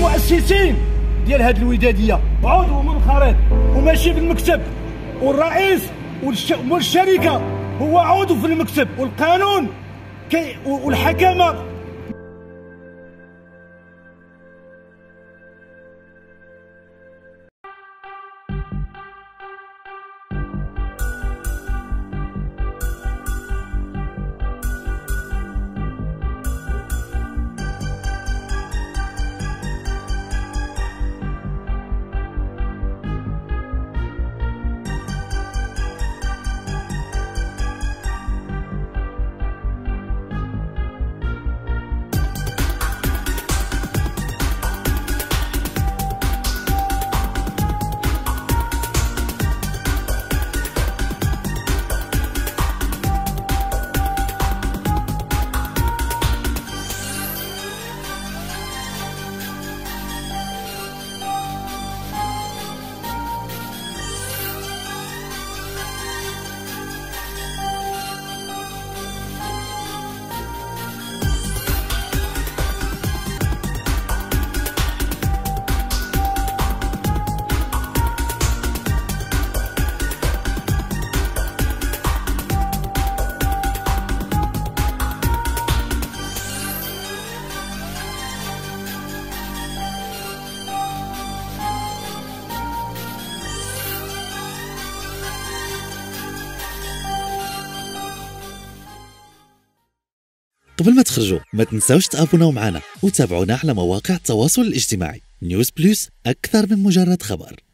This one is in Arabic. المؤسسين ديال هذه الوداديه عضو منخرط وماشي في المكتب، والرئيس والشركه هو عضو في المكتب والقانون والحكامه. قبل ما تخرجوا ما تنساوش تابوناو معنا وتابعونا على مواقع التواصل الاجتماعي. نيوز بلس، أكثر من مجرد خبر.